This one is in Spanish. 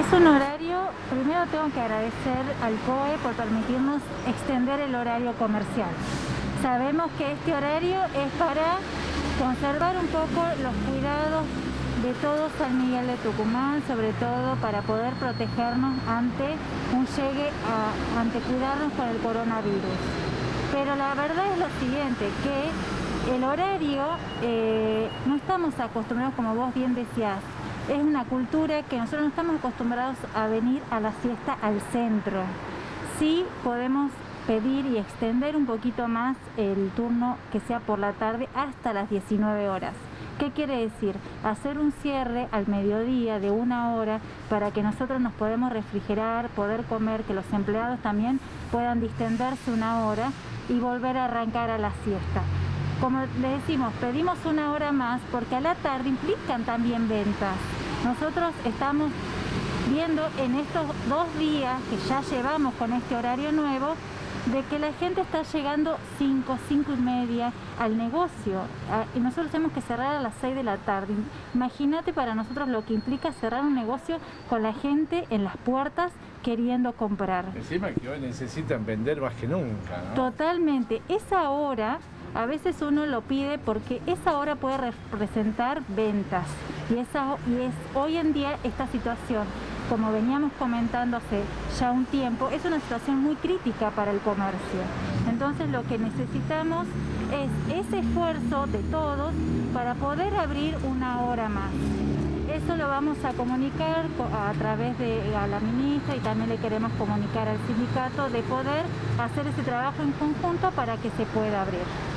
Es un horario, primero tengo que agradecer al COE por permitirnos extender el horario comercial. Sabemos que este horario es para conservar un poco los cuidados de todo San Miguel de Tucumán, sobre todo para poder protegernos ante un llegue, ante cuidarnos con el coronavirus. Pero la verdad es lo siguiente, que el horario no estamos acostumbrados, como vos bien decías, es una cultura que nosotros no estamos acostumbrados a venir a la siesta al centro. Sí podemos pedir y extender un poquito más el turno que sea por la tarde hasta las 19 horas. ¿Qué quiere decir? Hacer un cierre al mediodía de 1 hora para que nosotros nos podamos refrigerar, poder comer, que los empleados también puedan distenderse 1 hora y volver a arrancar a la siesta. Como le decimos, pedimos 1 hora más porque a la tarde implican también ventas. Nosotros estamos viendo en estos 2 días que ya llevamos con este horario nuevo de que la gente está llegando 5, 5 y media al negocio y nosotros tenemos que cerrar a las 6 de la tarde. Imagínate para nosotros lo que implica cerrar un negocio con la gente en las puertas queriendo comprar. Encima que hoy necesitan vender más que nunca, ¿no? Totalmente. Esa hora a veces uno lo pide porque esa hora puede representar ventas y es hoy en día esta situación. Como veníamos comentando hace ya un tiempo, es una situación muy crítica para el comercio. Entonces lo que necesitamos es ese esfuerzo de todos para poder abrir 1 hora más. Eso lo vamos a comunicar a través de la ministra y también le queremos comunicar al sindicato de poder hacer ese trabajo en conjunto para que se pueda abrir.